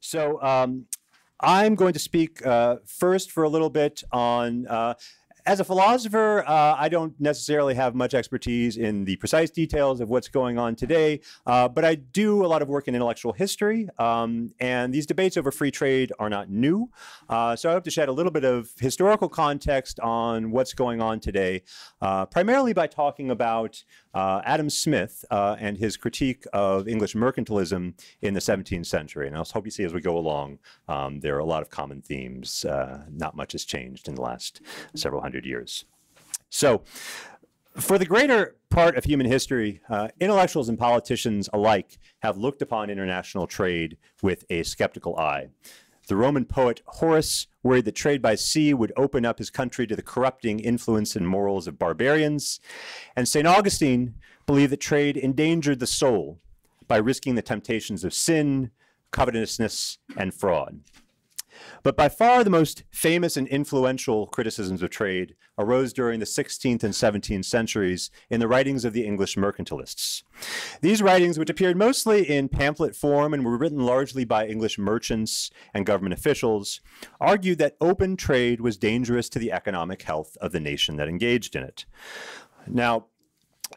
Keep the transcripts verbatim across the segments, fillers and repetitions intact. So um, I'm going to speak uh, first for a little bit on, uh, as a philosopher, uh, I don't necessarily have much expertise in the precise details of what's going on today, uh, but I do a lot of work in intellectual history, um, and these debates over free trade are not new. Uh, so I hope to shed a little bit of historical context on what's going on today, uh, primarily by talking about uh, Adam Smith uh, and his critique of English mercantilism in the seventeenth century. And I hope you see as we go along, um, there are a lot of common themes. Uh, not much has changed in the last several hundred years. So for the greater part of human history, uh, intellectuals and politicians alike have looked upon international trade with a skeptical eye. The Roman poet Horace worried that trade by sea would open up his country to the corrupting influence and morals of barbarians, and Saint Augustine believed that trade endangered the soul by risking the temptations of sin, covetousness, and fraud. But by far the most famous and influential criticisms of trade arose during the sixteenth and seventeenth centuries in the writings of the English mercantilists. These writings, which appeared mostly in pamphlet form and were written largely by English merchants and government officials, argued that open trade was dangerous to the economic health of the nation that engaged in it. Now,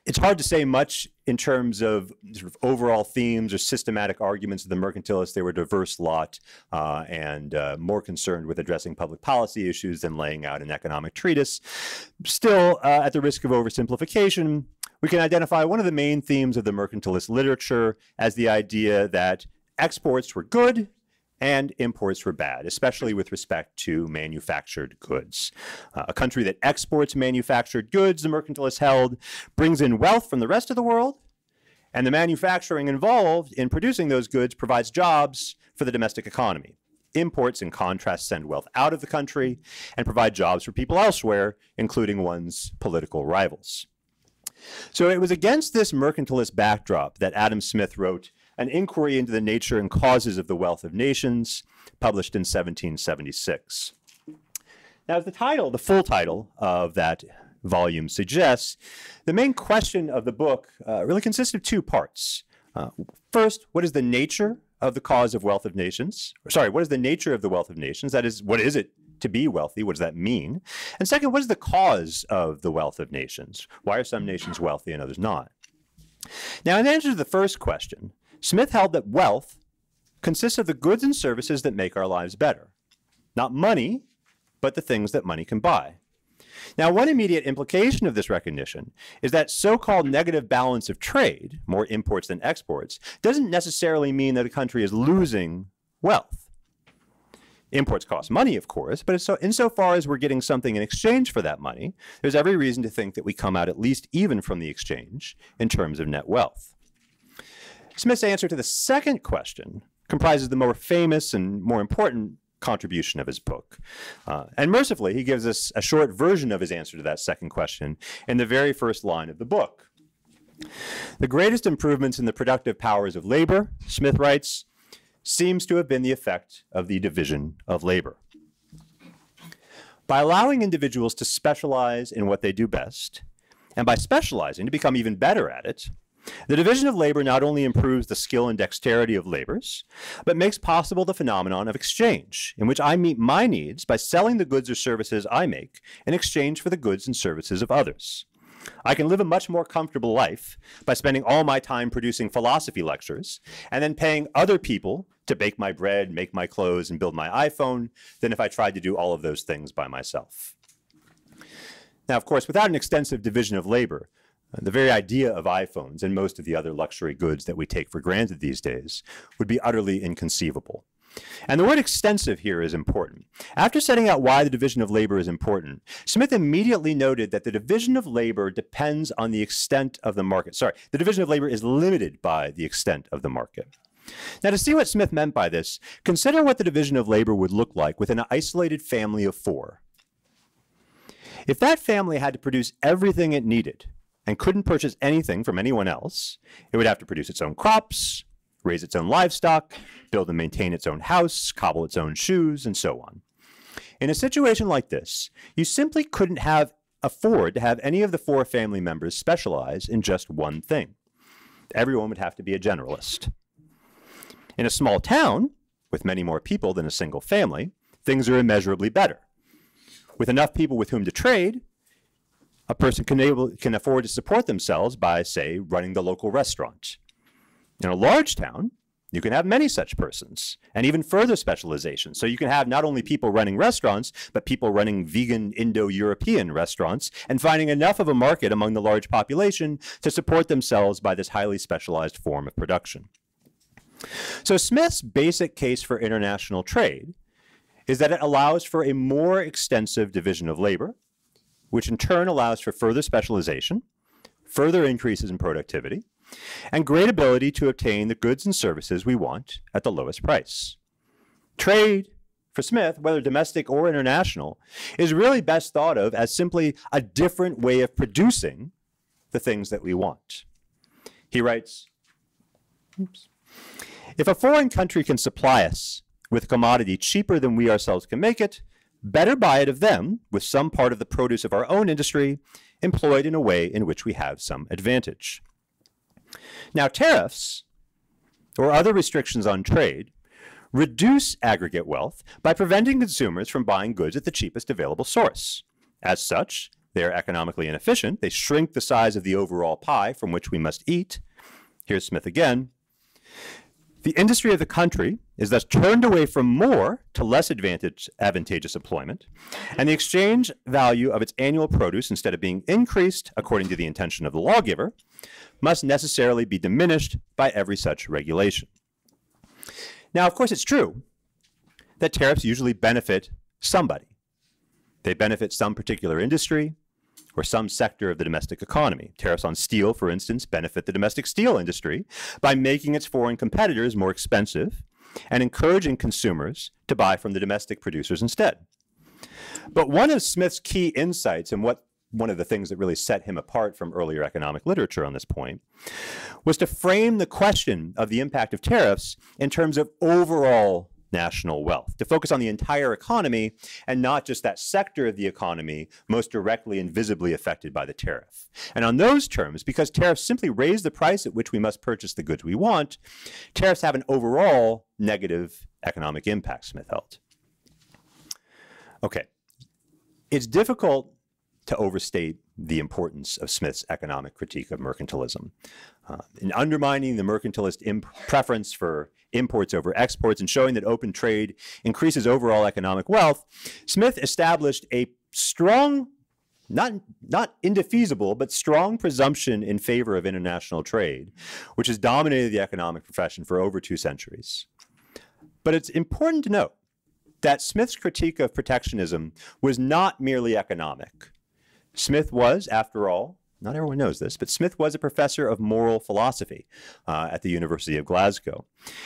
it's hard to say much in terms of, sort of overall themes or systematic arguments of the mercantilists. They were a diverse lot uh, and uh, more concerned with addressing public policy issues than laying out an economic treatise. Still, uh, at the risk of oversimplification, we can identify one of the main themes of the mercantilist literature as the idea that exports were good and imports were bad, especially with respect to manufactured goods. Uh, a country that exports manufactured goods, the mercantilists held, brings in wealth from the rest of the world, and the manufacturing involved in producing those goods provides jobs for the domestic economy. Imports, in contrast, send wealth out of the country and provide jobs for people elsewhere, including one's political rivals. So it was against this mercantilist backdrop that Adam Smith wrote An Inquiry into the Nature and Causes of the Wealth of Nations, published in seventeen seventy-six. Now, as the title, the full title of that volume suggests, the main question of the book uh, really consists of two parts. Uh, first, what is the nature of the cause of wealth of nations? Or, sorry, what is the nature of the wealth of nations? That is, what is it to be wealthy? What does that mean? And second, what is the cause of the wealth of nations? Why are some nations wealthy and others not? Now, in answer to the first question, Smith held that wealth consists of the goods and services that make our lives better. Not money, but the things that money can buy. Now, one immediate implication of this recognition is that so-called negative balance of trade, more imports than exports, doesn't necessarily mean that a country is losing wealth. Imports cost money, of course, but so, insofar as we're getting something in exchange for that money, there's every reason to think that we come out at least even from the exchange in terms of net wealth. Smith's answer to the second question comprises the more famous and more important contribution of his book. Uh, and mercifully, he gives us a short version of his answer to that second question in the very first line of the book. The greatest improvements in the productive powers of labor, Smith writes, seems to have been the effect of the division of labor. By allowing individuals to specialize in what they do best, and by specializing to become even better at it, the division of labor not only improves the skill and dexterity of laborers, but makes possible the phenomenon of exchange, in which I meet my needs by selling the goods or services I make in exchange for the goods and services of others. I can live a much more comfortable life by spending all my time producing philosophy lectures and then paying other people to bake my bread, make my clothes, and build my iPhone than if I tried to do all of those things by myself. Now, of course, without an extensive division of labor, the very idea of iPhones and most of the other luxury goods that we take for granted these days would be utterly inconceivable. And the word extensive here is important. After setting out why the division of labor is important, Smith immediately noted that the division of labor depends on the extent of the market. Sorry, the division of labor is limited by the extent of the market. Now, to see what Smith meant by this, consider what the division of labor would look like within an isolated family of four. If that family had to produce everything it needed, and couldn't purchase anything from anyone else, it would have to produce its own crops, raise its own livestock, build and maintain its own house, cobble its own shoes, and so on. In a situation like this, you simply couldn't have afford to have any of the four family members specialize in just one thing. Everyone would have to be a generalist. In a small town, with many more people than a single family, things are immeasurably better. With enough people with whom to trade, a person can, able, can afford to support themselves by, say, running the local restaurant. In a large town, you can have many such persons, and even further specialization. So you can have not only people running restaurants, but people running vegan Indo-European restaurants, and finding enough of a market among the large population to support themselves by this highly specialized form of production. So Smith's basic case for international trade is that it allows for a more extensive division of labor, which in turn allows for further specialization, further increases in productivity, and great ability to obtain the goods and services we want at the lowest price. Trade, for Smith, whether domestic or international, is really best thought of as simply a different way of producing the things that we want. He writes, oops, if a foreign country can supply us with a commodity cheaper than we ourselves can make it, better buy it of them with some part of the produce of our own industry employed in a way in which we have some advantage. Now, tariffs, or other restrictions on trade, reduce aggregate wealth by preventing consumers from buying goods at the cheapest available source. As such, they are economically inefficient. They shrink the size of the overall pie from which we must eat. Here's Smith again. The industry of the country is thus turned away from more to less advantage, advantageous employment, and the exchange value of its annual produce, instead of being increased according to the intention of the lawgiver, must necessarily be diminished by every such regulation. Now, of course, it's true that tariffs usually benefit somebody. They benefit some particular industry or some sector of the domestic economy. Tariffs on steel, for instance, benefit the domestic steel industry by making its foreign competitors more expensive and encouraging consumers to buy from the domestic producers instead. But one of Smith's key insights, and what one of the things that really set him apart from earlier economic literature on this point, was to frame the question of the impact of tariffs in terms of overall national wealth, to focus on the entire economy and not just that sector of the economy most directly and visibly affected by the tariff. And on those terms, because tariffs simply raise the price at which we must purchase the goods we want, tariffs have an overall negative economic impact, Smith held. Okay, it's difficult to overstate the importance of Smith's economic critique of mercantilism. Uh, in undermining the mercantilist imp preference for imports over exports and showing that open trade increases overall economic wealth, Smith established a strong, not, not indefeasible, but strong presumption in favor of international trade, which has dominated the economic profession for over two centuries. But it's important to note that Smith's critique of protectionism was not merely economic. Smith was, after all, not everyone knows this, but Smith was a professor of moral philosophy uh, at the University of Glasgow.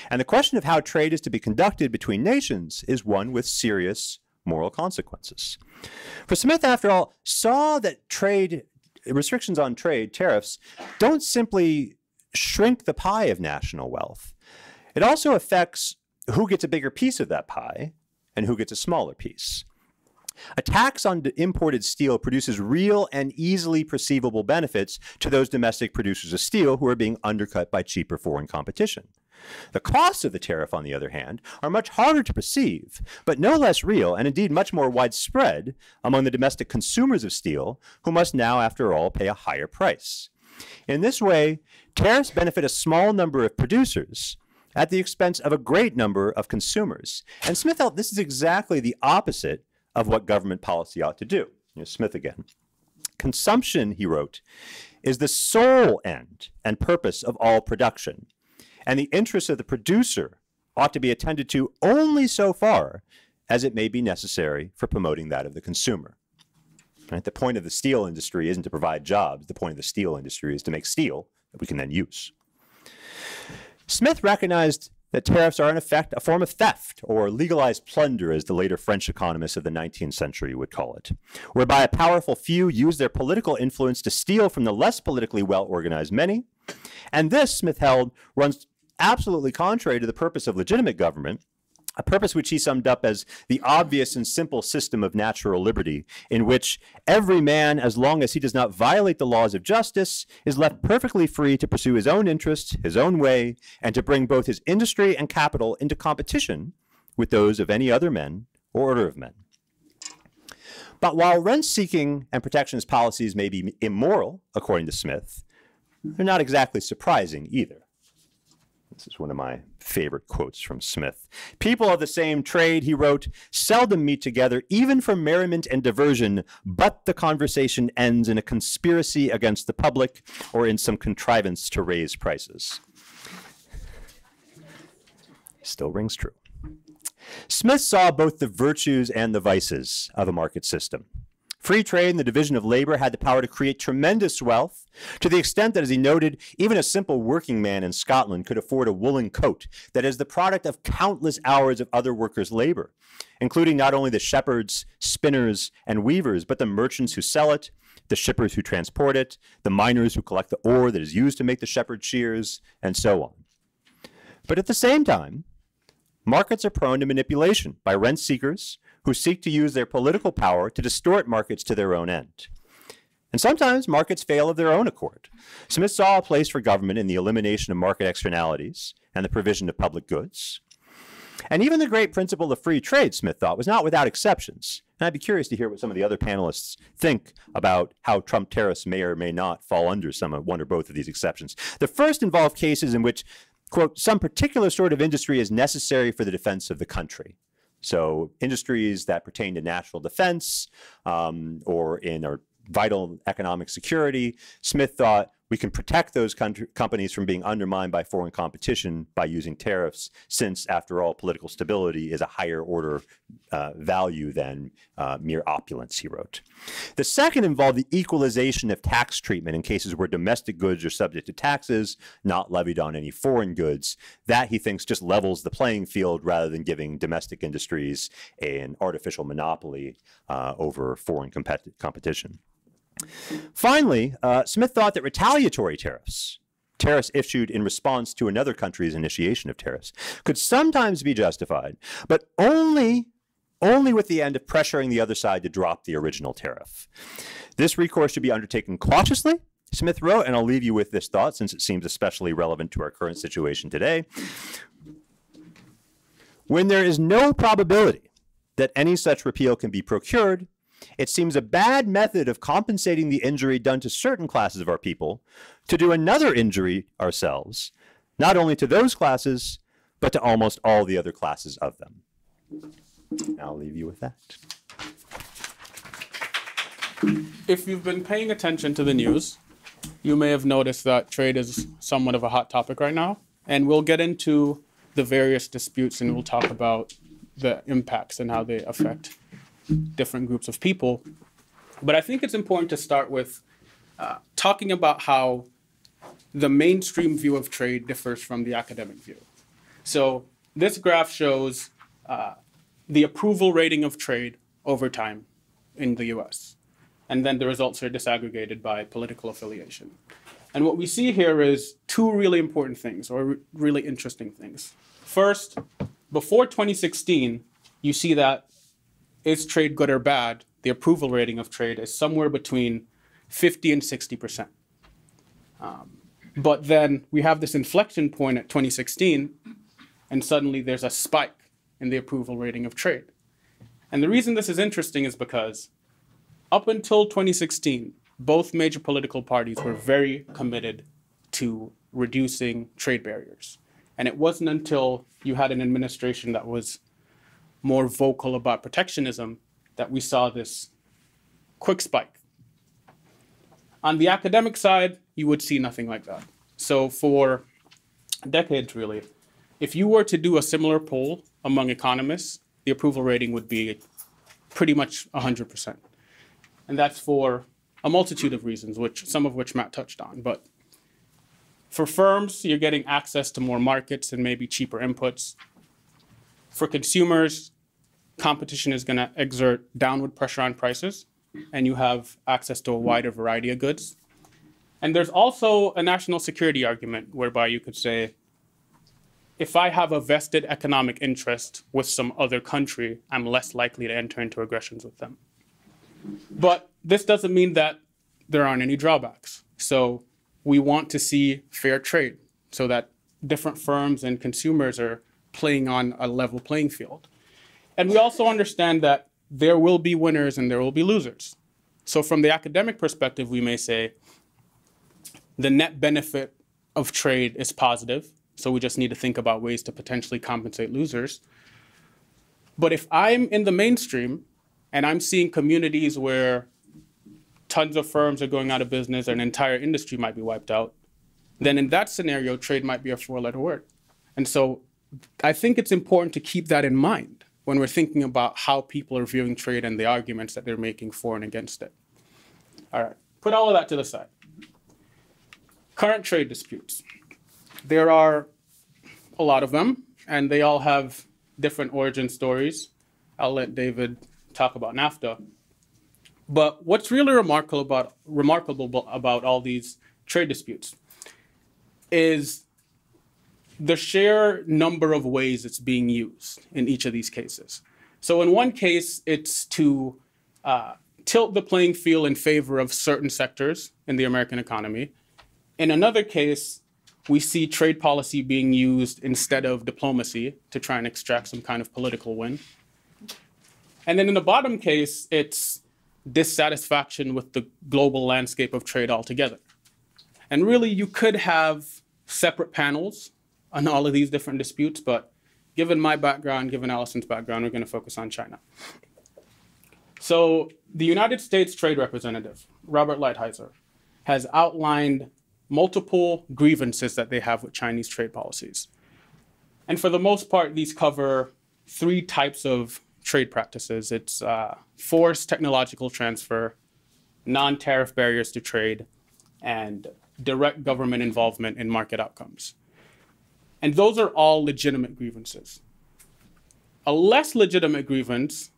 And the question of how trade is to be conducted between nations is one with serious moral consequences. For Smith, after all, saw that trade, restrictions on trade, tariffs, don't simply shrink the pie of national wealth. It also affects who gets a bigger piece of that pie and who gets a smaller piece. A tax on imported steel produces real and easily perceivable benefits to those domestic producers of steel who are being undercut by cheaper foreign competition. The costs of the tariff, on the other hand, are much harder to perceive, but no less real, and indeed much more widespread among the domestic consumers of steel, who must now, after all, pay a higher price. In this way, tariffs benefit a small number of producers at the expense of a great number of consumers. And Smith held this is exactly the opposite of what government policy ought to do. Here's Smith again. Consumption, he wrote, is the sole end and purpose of all production, and the interests of the producer ought to be attended to only so far as it may be necessary for promoting that of the consumer. Right? The point of the steel industry isn't to provide jobs. The point of the steel industry is to make steel that we can then use. Smith recognized that tariffs are in effect a form of theft, or legalized plunder, as the later French economists of the nineteenth century would call it, whereby a powerful few use their political influence to steal from the less politically well-organized many. And this, Smith held, runs absolutely contrary to the purpose of legitimate government, a purpose which he summed up as the obvious and simple system of natural liberty, in which every man, as long as he does not violate the laws of justice, is left perfectly free to pursue his own interests, his own way, and to bring both his industry and capital into competition with those of any other men or order of men. But while rent-seeking and protectionist policies may be immoral, according to Smith, they're not exactly surprising either. This is one of my favorite quotes from Smith. "People of the same trade," he wrote, "seldom meet together, even for merriment and diversion, but the conversation ends in a conspiracy against the public or in some contrivance to raise prices." Still rings true. Smith saw both the virtues and the vices of a market system. Free trade and the division of labor had the power to create tremendous wealth, to the extent that, as he noted, even a simple working man in Scotland could afford a woolen coat that is the product of countless hours of other workers' labor, including not only the shepherds, spinners, and weavers, but the merchants who sell it, the shippers who transport it, the miners who collect the ore that is used to make the shepherd shears, and so on. But at the same time, markets are prone to manipulation by rent seekers who seek to use their political power to distort markets to their own end. And sometimes markets fail of their own accord. Smith saw a place for government in the elimination of market externalities and the provision of public goods. And even the great principle of free trade, Smith thought, was not without exceptions. And I'd be curious to hear what some of the other panelists think about how Trump tariffs may or may not fall under some of one or both of these exceptions. The first involved cases in which, quote, some particular sort of industry is necessary for the defense of the country. So industries that pertain to national defense um, or in our vital economic security, Smith thought we can protect those country, companies from being undermined by foreign competition by using tariffs, since, after all, political stability is a higher order uh, value than uh, mere opulence, he wrote. The second involved the equalization of tax treatment in cases where domestic goods are subject to taxes not levied on any foreign goods. That, he thinks, just levels the playing field rather than giving domestic industries an artificial monopoly uh, over foreign compet- competition. Finally, uh, Smith thought that retaliatory tariffs, tariffs issued in response to another country's initiation of tariffs, could sometimes be justified, but only, only with the end of pressuring the other side to drop the original tariff. This recourse should be undertaken cautiously, Smith wrote, and I'll leave you with this thought since it seems especially relevant to our current situation today. When there is no probability that any such repeal can be procured, it seems a bad method of compensating the injury done to certain classes of our people to do another injury ourselves, not only to those classes, but to almost all the other classes of them. And I'll leave you with that. If you've been paying attention to the news, you may have noticed that trade is somewhat of a hot topic right now. And we'll get into the various disputes and we'll talk about the impacts and how they affect different groups of people. But I think it's important to start with uh, talking about how the mainstream view of trade differs from the academic view. So this graph shows uh, the approval rating of trade over time in the U S. And then the results are disaggregated by political affiliation. And what we see here is two really important things, or re- really interesting things. First, before twenty sixteen, you see that is trade good or bad? The approval rating of trade is somewhere between fifty and sixty percent. Um, but then we have this inflection point at twenty sixteen, and suddenly there's a spike in the approval rating of trade. And the reason this is interesting is because up until twenty sixteen, both major political parties were very committed to reducing trade barriers. And it wasn't until you had an administration that was more vocal about protectionism that we saw this quick spike. On the academic side, you would see nothing like that. So for decades, really, if you were to do a similar poll among economists, the approval rating would be pretty much one hundred percent. And that's for a multitude of reasons, which some of which Matt touched on. But for firms, you're getting access to more markets and maybe cheaper inputs. For consumers, competition is going to exert downward pressure on prices, and you have access to a wider variety of goods. And there's also a national security argument whereby you could say if I have a vested economic interest with some other country, I'm less likely to enter into aggressions with them. But this doesn't mean that there aren't any drawbacks. So we want to see fair trade so that different firms and consumers are playing on a level playing field. And we also understand that there will be winners and there will be losers. So from the academic perspective, we may say the net benefit of trade is positive. So we just need to think about ways to potentially compensate losers. But if I'm in the mainstream and I'm seeing communities where tons of firms are going out of business, an entire industry might be wiped out, then in that scenario, trade might be a four-letter word. And so I think it's important to keep that in mind when we're thinking about how people are viewing trade and the arguments that they're making for and against it. All right, put all of that to the side. Current trade disputes. There are a lot of them, and they all have different origin stories. I'll let David talk about NAFTA. But what's really remarkable about, remarkable about all these trade disputes is the sheer number of ways it's being used in each of these cases. So in one case, it's to uh, tilt the playing field in favor of certain sectors in the American economy. In another case, we see trade policy being used instead of diplomacy to try and extract some kind of political win. And then in the bottom case, it's dissatisfaction with the global landscape of trade altogether. And really, you could have separate panels on all of these different disputes, but given my background, given Allison's background, we're going to focus on China. So the United States Trade Representative, Robert Lighthizer, has outlined multiple grievances that they have with Chinese trade policies. And for the most part, these cover three types of trade practices. It's uh, forced technological transfer, non-tariff barriers to trade, and direct government involvement in market outcomes. And those are all legitimate grievances. A less legitimate grievance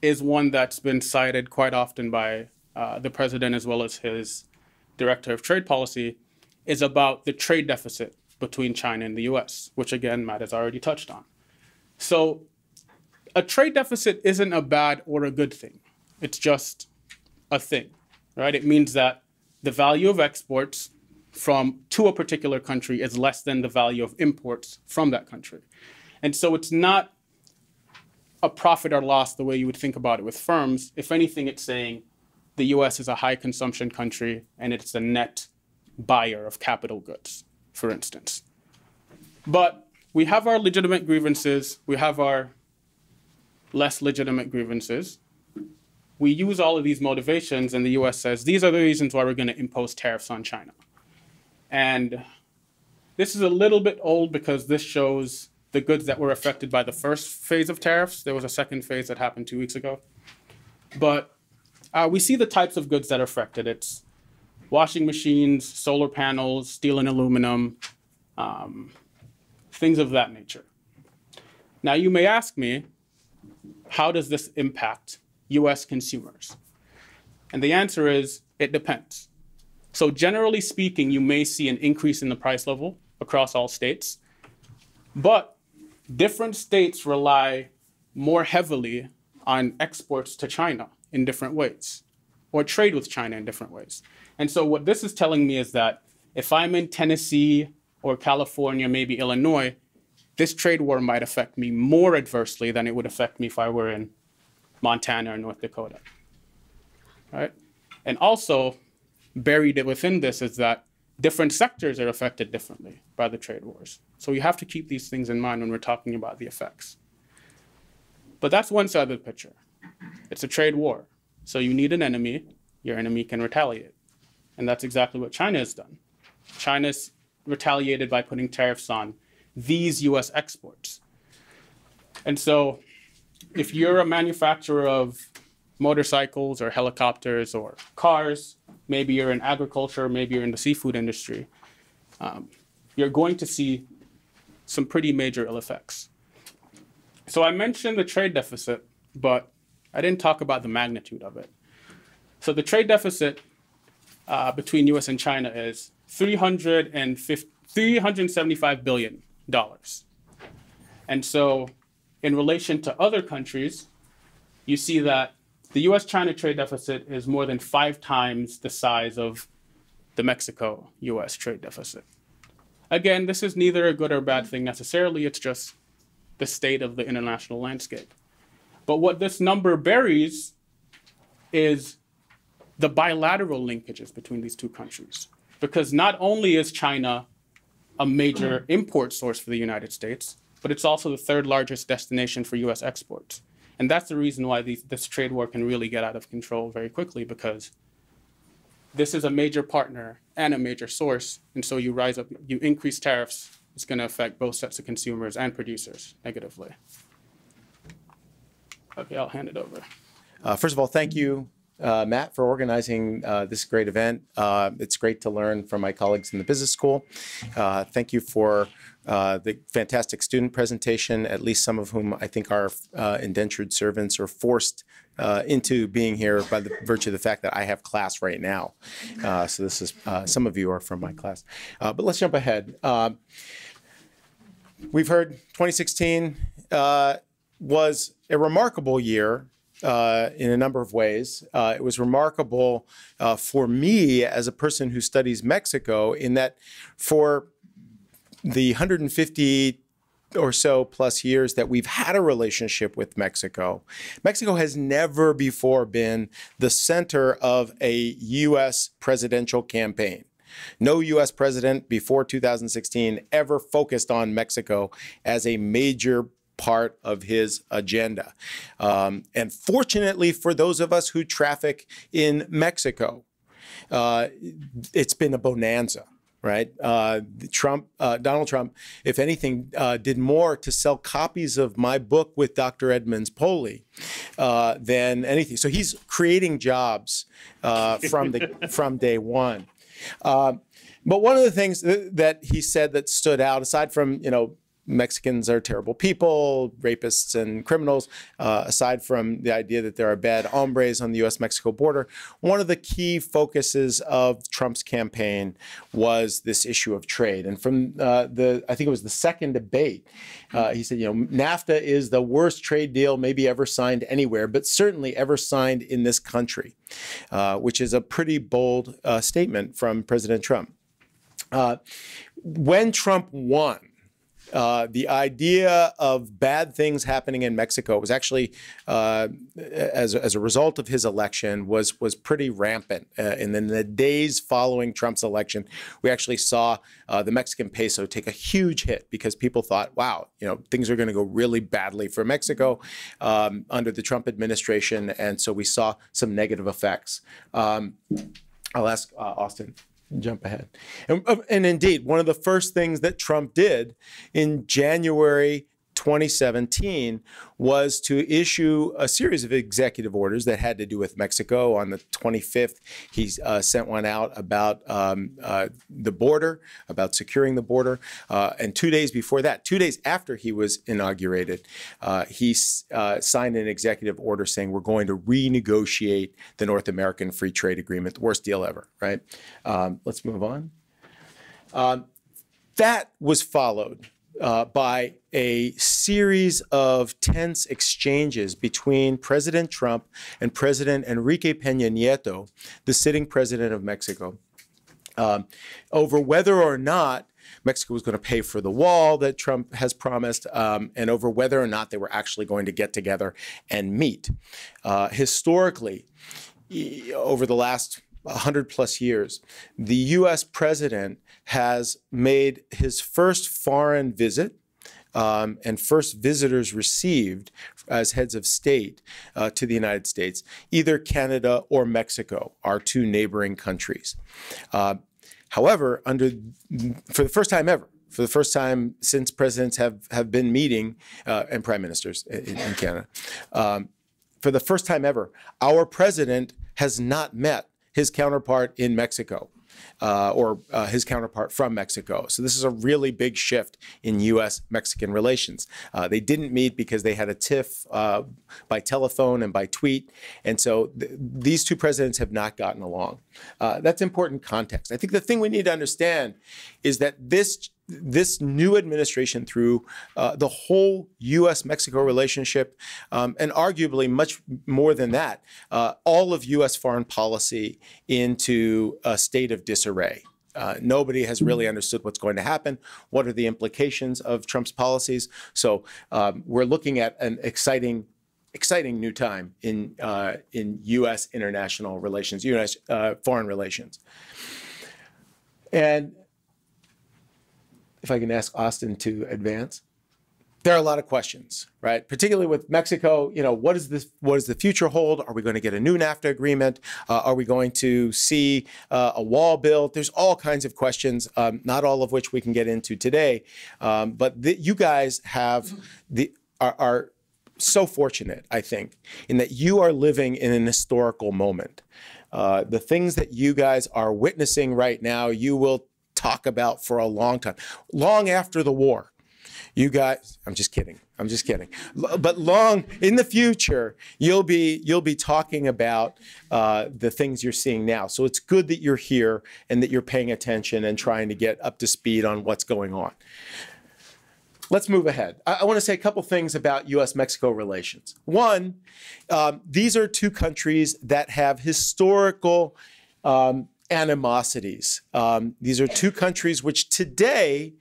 is one that's been cited quite often by uh, the president as well as his director of trade policy, is about the trade deficit between China and the U S, which again, Matt has already touched on. So a trade deficit isn't a bad or a good thing. It's just a thing, right? It means that the value of exports from to a particular country is less than the value of imports from that country. And so it's not a profit or loss the way you would think about it with firms. If anything, it's saying the U S is a high consumption country and it's a net buyer of capital goods, for instance. But we have our legitimate grievances. We have our less legitimate grievances. We use all of these motivations and the U S says, these are the reasons why we're going to impose tariffs on China. And this is a little bit old because this shows the goods that were affected by the first phase of tariffs. There was a second phase that happened two weeks ago. But uh, we see the types of goods that are affected. It's washing machines, solar panels, steel and aluminum, um, things of that nature. Now, you may ask me, how does this impact U S consumers? And the answer is, it depends. So generally speaking, you may see an increase in the price level across all states, but different states rely more heavily on exports to China in different ways, or trade with China in different ways. And so what this is telling me is that if I'm in Tennessee or California, maybe Illinois, this trade war might affect me more adversely than it would affect me if I were in Montana or North Dakota, right? And also, buried within this is that different sectors are affected differently by the trade wars. So you have to keep these things in mind when we're talking about the effects. But that's one side of the picture. It's a trade war. So you need an enemy. Your enemy can retaliate. And that's exactly what China has done. China's retaliated by putting tariffs on these U S exports. And so if you're a manufacturer of motorcycles or helicopters or cars, maybe you're in agriculture, maybe you're in the seafood industry, um, you're going to see some pretty major ill effects. So I mentioned the trade deficit, but I didn't talk about the magnitude of it. So the trade deficit uh, between U S and China is three hundred seventy-five billion dollars And so in relation to other countries, you see that the U S China trade deficit is more than five times the size of the Mexico U S trade deficit. Again, this is neither a good or bad thing necessarily, it's just the state of the international landscape. But what this number buries is the bilateral linkages between these two countries. Because not only is China a major import source for the United States, but it's also the third largest destination for U S exports. And that's the reason why these, this trade war can really get out of control very quickly, because this is a major partner and a major source. And so you rise up, you increase tariffs, it's going to affect both sets of consumers and producers negatively. Okay, I'll hand it over. Uh, first of all, thank you, uh, Matt, for organizing uh, this great event. Uh, it's great to learn from my colleagues in the business school. Uh, thank you for uh, the fantastic student presentation, at least some of whom I think are uh, indentured servants or forced Uh, into being here by the virtue of the fact that I have class right now. Uh, so this is, uh, some of you are from my class. Uh, but let's jump ahead. Uh, we've heard twenty sixteen uh, was a remarkable year uh, in a number of ways. Uh, it was remarkable uh, for me as a person who studies Mexico in that for the one hundred fifty or so plus years that we've had a relationship with Mexico, Mexico has never before been the center of a U S presidential campaign. No U S president before two thousand sixteen ever focused on Mexico as a major part of his agenda. Um, and fortunately for those of us who traffic in Mexico, uh, it's been a bonanza. Right, uh, Trump, uh, Donald Trump, if anything, uh, did more to sell copies of my book with Doctor Edmonds Poley uh, than anything. So he's creating jobs uh, from the from day one. Uh, but one of the things th that he said that stood out, aside from you know Mexicans are terrible people, rapists and criminals, uh, aside from the idea that there are bad hombres on the U S Mexico border, one of the key focuses of Trump's campaign was this issue of trade. And from uh, the, I think it was the second debate, uh, he said, you know, NAFTA is the worst trade deal maybe ever signed anywhere, but certainly ever signed in this country, uh, which is a pretty bold uh, statement from President Trump. Uh, when Trump won, Uh, the idea of bad things happening in Mexico was actually, uh, as, as a result of his election, was was pretty rampant. Uh, and then the days following Trump's election, we actually saw uh, the Mexican peso take a huge hit because people thought, wow, you know, things are going to go really badly for Mexico um, under the Trump administration. And so we saw some negative effects. Um, I'll ask uh, Austin. Jump ahead. And, and indeed, one of the first things that Trump did in January twenty seventeen was to issue a series of executive orders that had to do with Mexico. On the twenty-fifth, he uh, sent one out about um, uh, the border, about securing the border. Uh, and two days before that, two days after he was inaugurated, uh, he uh, signed an executive order saying, we're going to renegotiate the North American Free Trade Agreement, the worst deal ever, right? Um, let's move on. Um, that was followed Uh, by a series of tense exchanges between President Trump and President Enrique Peña Nieto, the sitting president of Mexico, um, over whether or not Mexico was going to pay for the wall that Trump has promised, um, and over whether or not they were actually going to get together and meet. Uh, historically, over the last one hundred plus years, the U S president has made his first foreign visit um, and first visitors received as heads of state uh, to the United States, either Canada or Mexico, our two neighboring countries. Uh, however, under for the first time ever, for the first time since presidents have, have been meeting, uh, and prime ministers in, in Canada, um, for the first time ever, our president has not met his counterpart in Mexico, uh, or uh, his counterpart from Mexico. So this is a really big shift in U S Mexican relations. Uh, they didn't meet because they had a tiff uh, by telephone and by tweet. And so th these two presidents have not gotten along. Uh, that's important context. I think the thing we need to understand is that this this new administration through uh, the whole U S Mexico relationship, um, and arguably much more than that, uh, all of U S foreign policy into a state of disarray. Uh, nobody has really understood what's going to happen. What are the implications of Trump's policies? So um, we're looking at an exciting, exciting new time in uh, in U S international relations, U S uh, foreign relations. And if I can ask Austin to advance, there are a lot of questions, right? Particularly with Mexico, you know, what is this? What does the future hold? Are we going to get a new NAFTA agreement? Uh, are we going to see uh, a wall built? There's all kinds of questions, um, not all of which we can get into today. Um, but the, you guys have the are. are so fortunate, I think, in that you are living in an historical moment. Uh, the things that you guys are witnessing right now, you will talk about for a long time, long after the war. You guys, I'm just kidding. I'm just kidding. But long in the future, you'll be you'll be talking about uh, the things you're seeing now. So it's good that you're here and that you're paying attention and trying to get up to speed on what's going on. Let's move ahead. I, I want to say a couple things about U S Mexico relations. One, um, these are two countries that have historical um, animosities. Um, these are two countries which today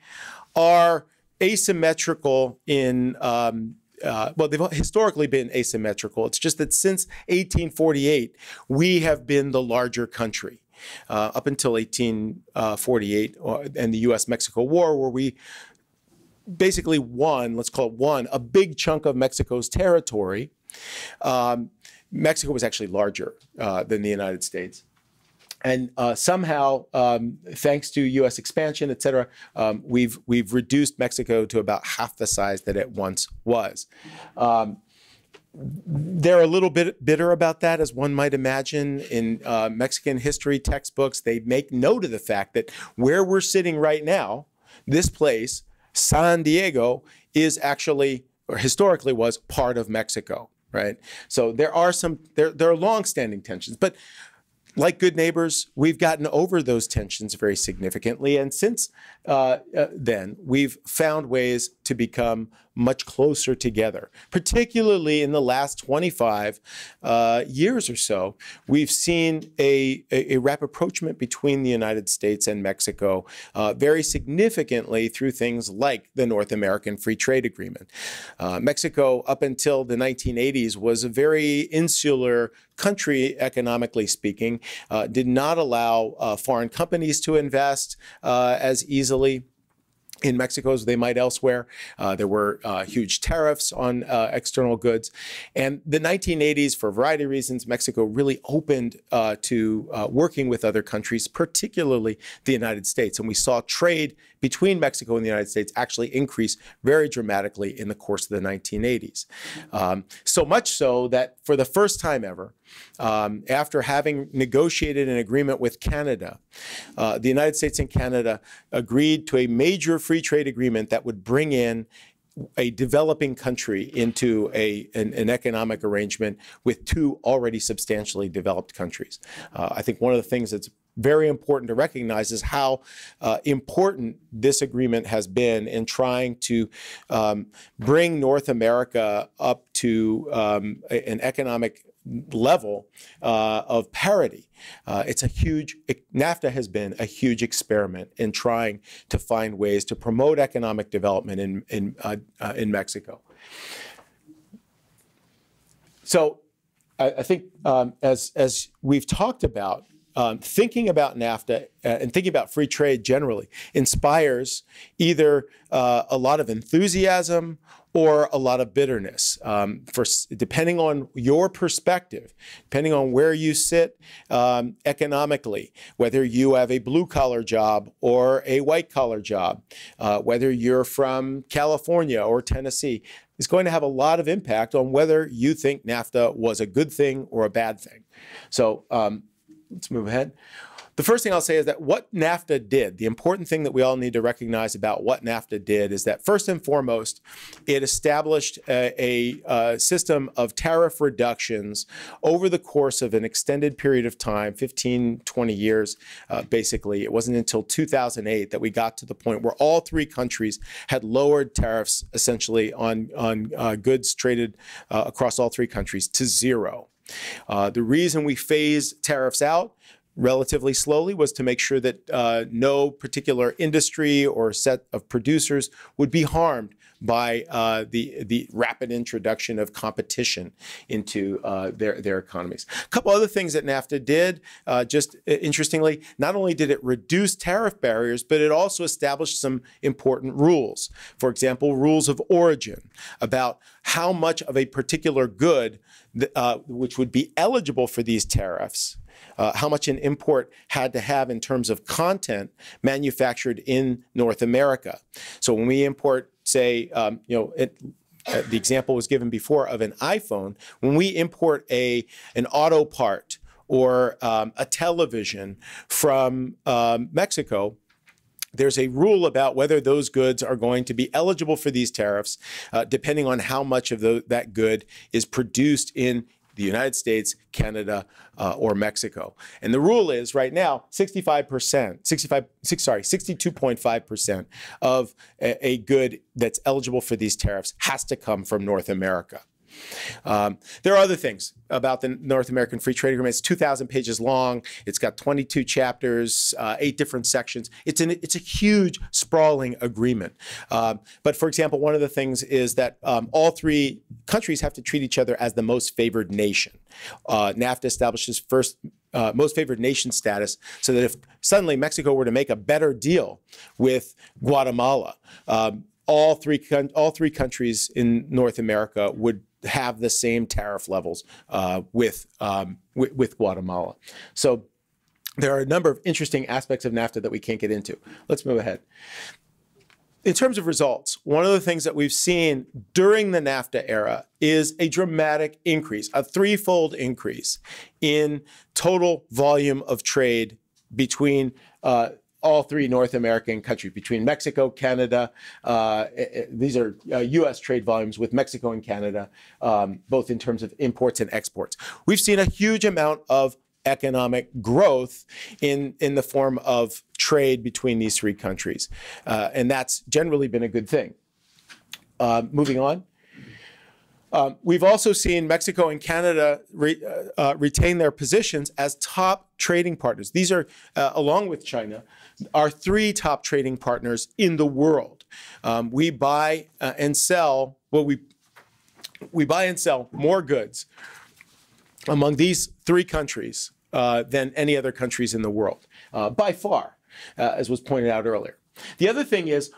are asymmetrical in, um, uh, well, they've historically been asymmetrical. It's just that since eighteen forty-eight, we have been the larger country. Uh, up until eighteen forty-eight uh, and the U S Mexico War, where we basically won, let's call it won, a big chunk of Mexico's territory. Um, Mexico was actually larger uh, than the United States. And uh, somehow, um, thanks to U S expansion, et cetera, um, we've, we've reduced Mexico to about half the size that it once was. Um, They're a little bit bitter about that, as one might imagine. In uh, Mexican history textbooks, they make note of the fact that where we're sitting right now, this place, San Diego, is actually, or historically was, part of Mexico, right? So there are some, there, there are long-standing tensions, but like good neighbors, we've gotten over those tensions very significantly. And since uh, uh, then, we've found ways to become much closer together, particularly in the last twenty-five uh, years or so. We've seen a, a, a rapid approachment between the United States and Mexico uh, very significantly through things like the North American Free Trade Agreement. Uh, Mexico, up until the nineteen eighties, was a very insular country, economically speaking, uh, did not allow uh, foreign companies to invest uh, as easily in Mexico as they might elsewhere. Uh, there were uh, huge tariffs on uh, external goods. And the nineteen eighties, for a variety of reasons, Mexico really opened uh, to uh, working with other countries, particularly the United States. And we saw trade between Mexico and the United States actually increase very dramatically in the course of the nineteen eighties. Um, so much so that for the first time ever, Um, after having negotiated an agreement with Canada, uh, the United States and Canada agreed to a major free trade agreement that would bring in a developing country into a, an, an economic arrangement with two already substantially developed countries. Uh, I think one of the things that's very important to recognize is how uh, important this agreement has been in trying to um, bring North America up to um, an economic level uh, of parity. Uh, it's a huge, NAFTA has been a huge experiment in trying to find ways to promote economic development in, in, uh, uh, in Mexico. So I, I think um, as, as we've talked about, um, thinking about NAFTA and thinking about free trade generally inspires either uh, a lot of enthusiasm or a lot of bitterness. Um, for, depending on your perspective, depending on where you sit um, economically, whether you have a blue-collar job or a white-collar job, uh, whether you're from California or Tennessee, is going to have a lot of impact on whether you think NAFTA was a good thing or a bad thing. So um, let's move ahead. The first thing I'll say is that what NAFTA did, the important thing that we all need to recognize about what NAFTA did is that first and foremost, it established a, a, a system of tariff reductions over the course of an extended period of time, fifteen, twenty years, uh, basically. It wasn't until two thousand eight that we got to the point where all three countries had lowered tariffs essentially on, on uh, goods traded uh, across all three countries to zero. Uh, the reason we phased tariffs out relatively slowly was to make sure that uh, no particular industry or set of producers would be harmed by uh, the, the rapid introduction of competition into uh, their, their economies. A couple other things that NAFTA did, uh, just interestingly, not only did it reduce tariff barriers, but it also established some important rules. For example, rules of origin about how much of a particular good uh, which would be eligible for these tariffs, Uh, how much an import had to have in terms of content manufactured in North America. So when we import, say, um, you know, it, uh, the example was given before of an iPhone, when we import a, an auto part or um, a television from um, Mexico, there's a rule about whether those goods are going to be eligible for these tariffs, uh, depending on how much of the, that good is produced in the United States, Canada, uh, or Mexico. And the rule is right now, sixty-five percent, sixty-five, six, sorry, sixty-two point five percent of a, a good that's eligible for these tariffs has to come from North America. Um, there are other things about the North American Free Trade Agreement. It's two thousand pages long. It's got twenty-two chapters, uh, eight different sections. It's, an, it's a huge, sprawling agreement. Um, but for example, one of the things is that um, all three countries have to treat each other as the most favored nation. Uh, NAFTA establishes first Uh, most favored nation status, so that if suddenly Mexico were to make a better deal with Guatemala, um, all three all three countries in North America would have the same tariff levels uh, with um, with Guatemala. So there are a number of interesting aspects of NAFTA that we can't get into. Let's move ahead. In terms of results, one of the things that we've seen during the NAFTA era is a dramatic increase, a threefold increase in total volume of trade between uh, all three North American countries, between Mexico, Canada. Uh, these are uh, U S trade volumes with Mexico and Canada, um, both in terms of imports and exports. We've seen a huge amount of economic growth in, in the form of trade between these three countries. Uh, and that's generally been a good thing. Uh, moving on. Um, we've also seen Mexico and Canada re, uh, retain their positions as top trading partners. These are, uh, along with China, our three top trading partners in the world. Um, we buy uh, and sell, well, we, we buy and sell more goods among these three countries uh, than any other countries in the world, uh, by far, uh, as was pointed out earlier. The other thing is,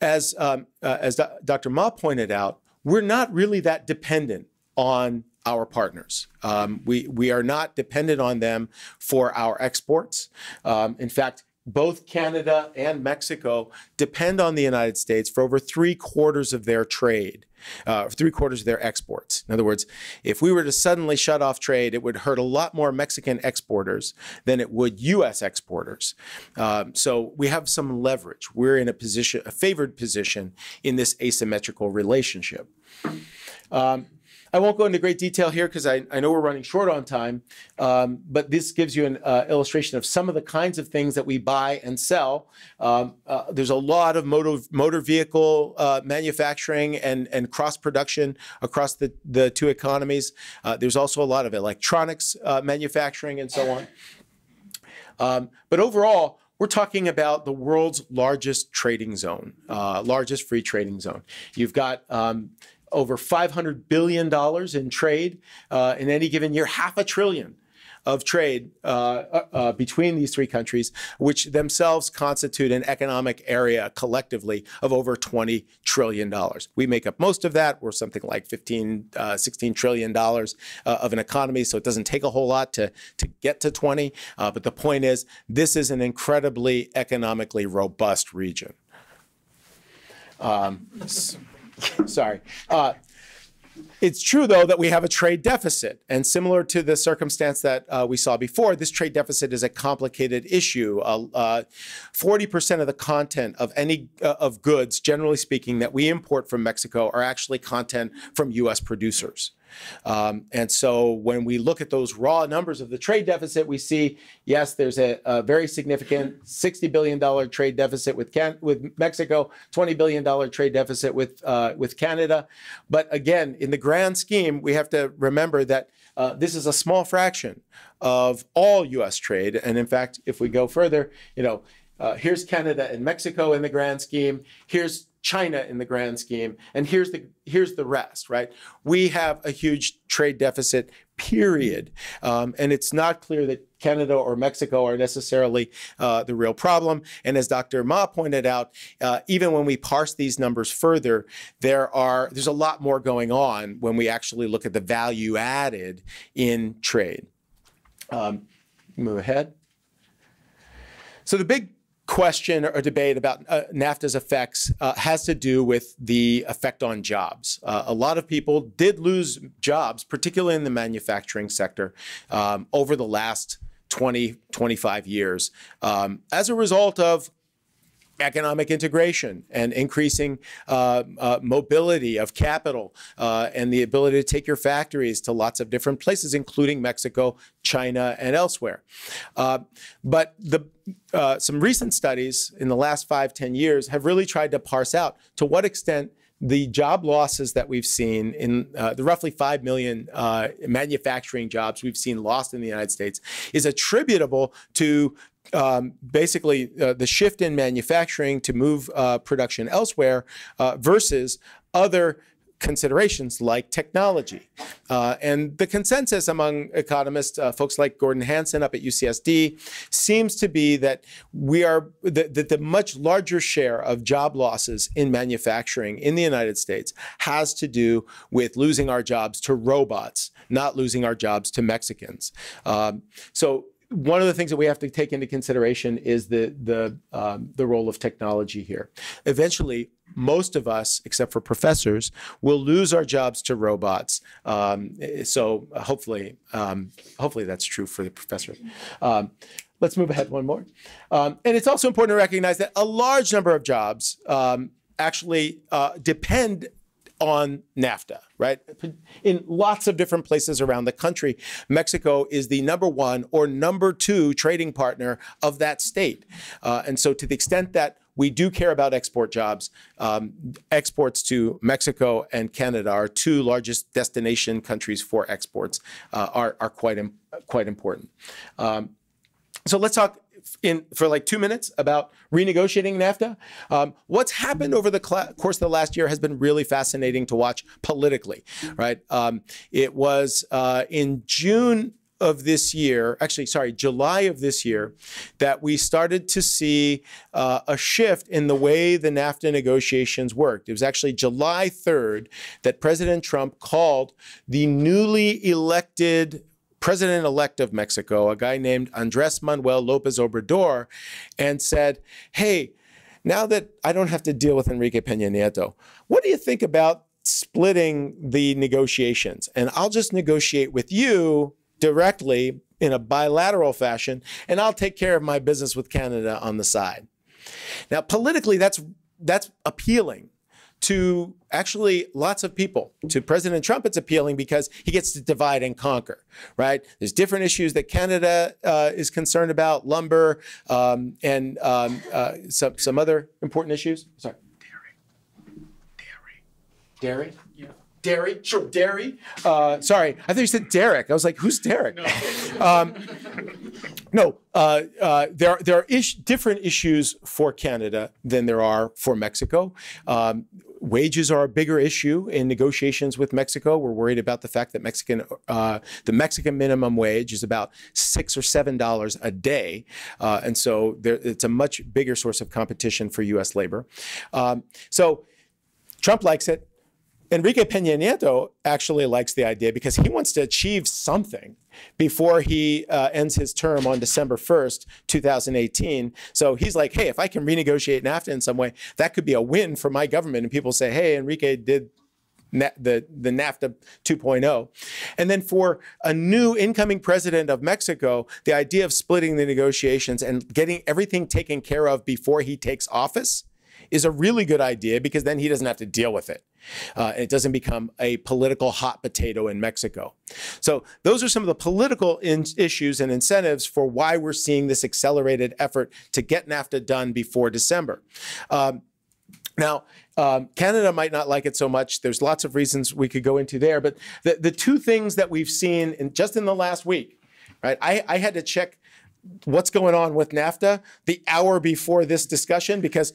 as, um, uh, as Do- Doctor Ma pointed out, we're not really that dependent on our partners. Um, we, we are not dependent on them for our exports. Um, in fact, both Canada and Mexico depend on the United States for over three quarters of their trade, uh, three quarters of their exports. In other words, if we were to suddenly shut off trade, it would hurt a lot more Mexican exporters than it would U S exporters. Um, so we have some leverage. We're in a position, a favored position in this asymmetrical relationship. Um, I won't go into great detail here because I, I know we're running short on time, um, but this gives you an uh, illustration of some of the kinds of things that we buy and sell. Um, uh, there's a lot of motor, motor vehicle uh, manufacturing and, and cross-production across the, the two economies. Uh, there's also a lot of electronics uh, manufacturing and so on. Um, but overall, we're talking about the world's largest trading zone, uh, largest free trading zone. You've got um, over five hundred billion dollars in trade uh, in any given year, half a trillion of trade uh, uh, between these three countries, which themselves constitute an economic area collectively of over twenty trillion dollars. We make up most of that. We're something like fifteen, sixteen trillion dollars uh, of an economy, so it doesn't take a whole lot to, to get to twenty. Uh, but the point is, this is an incredibly economically robust region. Um, Sorry. Uh, It's true, though, that we have a trade deficit. And similar to the circumstance that uh, we saw before, this trade deficit is a complicated issue. forty percent uh, uh, of the content of any uh, of goods, generally speaking, that we import from Mexico are actually content from U S producers. Um, and so when we look at those raw numbers of the trade deficit, we see, yes, there's a, a very significant sixty billion dollar trade deficit with Can with Mexico, twenty billion dollar trade deficit with uh, with Canada. But again, in the grand scheme, we have to remember that uh, this is a small fraction of all U S trade. And in fact, if we go further, you know, uh, here's Canada and Mexico in the grand scheme. Here's China in the grand scheme, and here's the here's the rest, right? We have a huge trade deficit, period. Um, and it's not clear that Canada or Mexico are necessarily uh, the real problem. And as Doctor Ma pointed out, uh, even when we parse these numbers further, there are there's a lot more going on when we actually look at the value added in trade. Um, move ahead. So the big question or debate about uh, NAFTA's effects uh, has to do with the effect on jobs. Uh, a lot of people did lose jobs, particularly in the manufacturing sector, um, over the last twenty, twenty-five years um, as a result of economic integration and increasing uh, uh, mobility of capital uh, and the ability to take your factories to lots of different places, including Mexico, China, and elsewhere. Uh, but the, uh, some recent studies in the last five, ten years have really tried to parse out to what extent the job losses that we've seen in uh, the roughly five million uh, manufacturing jobs we've seen lost in the United States is attributable to Um, basically uh, the shift in manufacturing to move uh, production elsewhere uh, versus other considerations like technology. Uh, and the consensus among economists, uh, folks like Gordon Hanson up at U C S D, seems to be that we are that the, the much larger share of job losses in manufacturing in the United States has to do with losing our jobs to robots, not losing our jobs to Mexicans. Um, so one of the things that we have to take into consideration is the, the, um, the role of technology here. Eventually, most of us, except for professors, will lose our jobs to robots. Um, so hopefully, um, hopefully that's true for the professors. Um, let's move ahead one more. Um, and it's also important to recognize that a large number of jobs um, actually uh, depend on NAFTA, right? In lots of different places around the country, Mexico is the number one or number two trading partner of that state. Uh, and so to the extent that we do care about export jobs, um, exports to Mexico and Canada, our two largest destination countries for exports, uh, are, are quite, im- quite important. Um, so let's talk In, for like two minutes about renegotiating NAFTA. Um, what's happened over the course of the last year has been really fascinating to watch politically, right? Um, it was uh, in June of this year, actually, sorry, July of this year, that we started to see uh, a shift in the way the NAFTA negotiations worked. It was actually July third that President Trump called the newly elected president-elect of Mexico, a guy named Andrés Manuel López Obrador, and said, hey, now that I don't have to deal with Enrique Peña Nieto, what do you think about splitting the negotiations? And I'll just negotiate with you directly in a bilateral fashion, and I'll take care of my business with Canada on the side. Now, politically, that's, that's appealing to actually lots of people. To President Trump, it's appealing because he gets to divide and conquer, right? There's different issues that Canada uh, is concerned about, lumber um, and um, uh, some, some other important issues. Sorry. Dairy. Dairy. Dairy? Yeah. Dairy, sure, dairy. Uh, sorry, I thought you said Derek. I was like, who's Derek? No, um, no uh, uh, there are, there are is different issues for Canada than there are for Mexico. Um, wages are a bigger issue in negotiations with Mexico. We're worried about the fact that Mexican, uh, the Mexican minimum wage is about six or seven dollars a day. Uh, and so there, it's a much bigger source of competition for U S labor. Um, so Trump likes it. Enrique Peña Nieto actually likes the idea because he wants to achieve something before he uh, ends his term on December first, two thousand eighteen. So he's like, hey, if I can renegotiate NAFTA in some way, that could be a win for my government. And people say, hey, Enrique did the, the NAFTA two point oh. And then for a new incoming president of Mexico, the idea of splitting the negotiations and getting everything taken care of before he takes office is a really good idea, because then he doesn't have to deal with it. Uh, it doesn't become a political hot potato in Mexico. So those are some of the political in issues and incentives for why we're seeing this accelerated effort to get NAFTA done before December. Um, now, um, Canada might not like it so much. There's lots of reasons we could go into there. But the, the two things that we've seen in, just in the last week, right? I, I had to check what's going on with NAFTA the hour before this discussion, because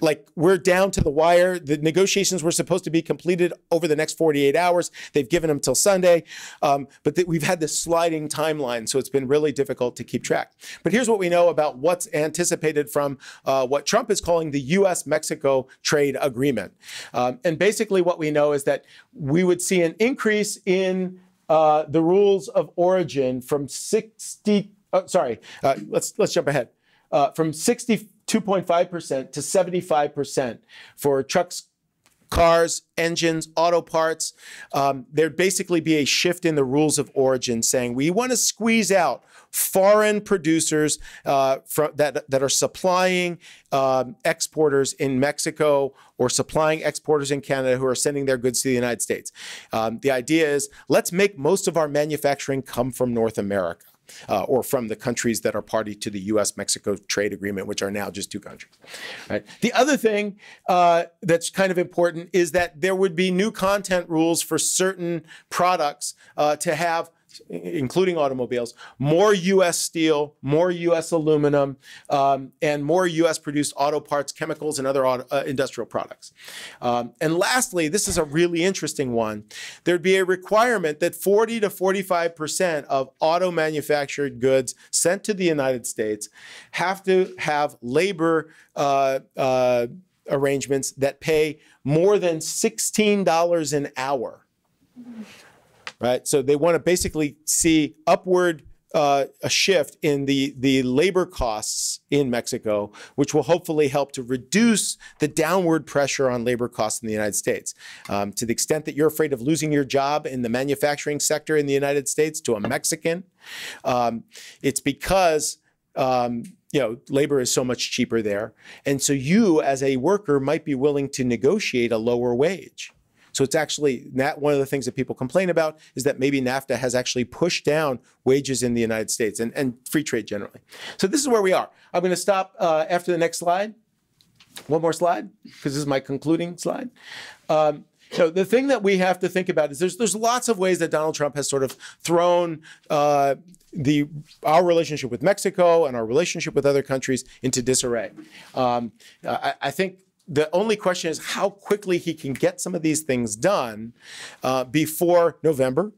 like we're down to the wire. The negotiations were supposed to be completed over the next forty-eight hours. They've given them till Sunday, um, but th we've had this sliding timeline, so it's been really difficult to keep track. But here's what we know about what's anticipated from uh, what Trump is calling the U S Mexico trade agreement. Um, and basically what we know is that we would see an increase in uh, the rules of origin from sixty. Oh, sorry, uh, let's, let's jump ahead. Uh, from sixty-two point five percent to seventy-five percent for trucks, cars, engines, auto parts. Um, there'd basically be a shift in the rules of origin, saying we want to squeeze out foreign producers uh, from, that, that are supplying um, exporters in Mexico or supplying exporters in Canada who are sending their goods to the United States. Um, the idea is let's make most of our manufacturing come from North America. Uh, or from the countries that are party to the U S Mexico trade agreement, which are now just two countries. Right? The other thing uh, that's kind of important is that there would be new content rules for certain products uh, to have, including automobiles, more U S steel, more U S aluminum, um, and more U S produced auto parts, chemicals, and other auto, uh, industrial products. Um, and lastly, this is a really interesting one. There'd be a requirement that forty to forty-five percent of auto manufactured goods sent to the United States have to have labor uh, uh, arrangements that pay more than sixteen dollars an hour. Right? So they want to basically see upward uh, a shift in the, the labor costs in Mexico, which will hopefully help to reduce the downward pressure on labor costs in the United States. Um, to the extent that you're afraid of losing your job in the manufacturing sector in the United States to a Mexican, um, it's because um, you know, labor is so much cheaper there. And so you, as a worker, might be willing to negotiate a lower wage. So it's actually not one of the things that people complain about, is that maybe NAFTA has actually pushed down wages in the United States and, and free trade generally. So this is where we are. I'm going to stop uh, after the next slide. One more slide, because this is my concluding slide. Um, so the thing that we have to think about is there's, there's lots of ways that Donald Trump has sort of thrown uh, the, our relationship with Mexico and our relationship with other countries into disarray. Um, I, I think the only question is how quickly he can get some of these things done uh, before November,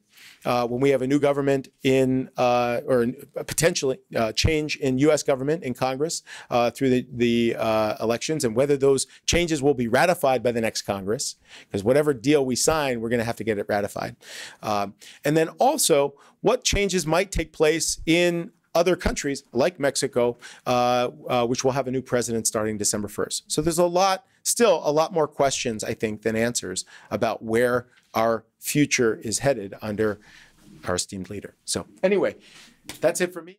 uh, when we have a new government in, uh, or potentially uh, change in U S government in Congress uh, through the, the uh, elections, and whether those changes will be ratified by the next Congress, because whatever deal we sign, we're going to have to get it ratified. Um, and then also, what changes might take place in other countries like Mexico, uh, uh, which will have a new president starting December first. So there's a lot, still a lot more questions, I think, than answers about where our future is headed under our esteemed leader. So anyway, that's it for me.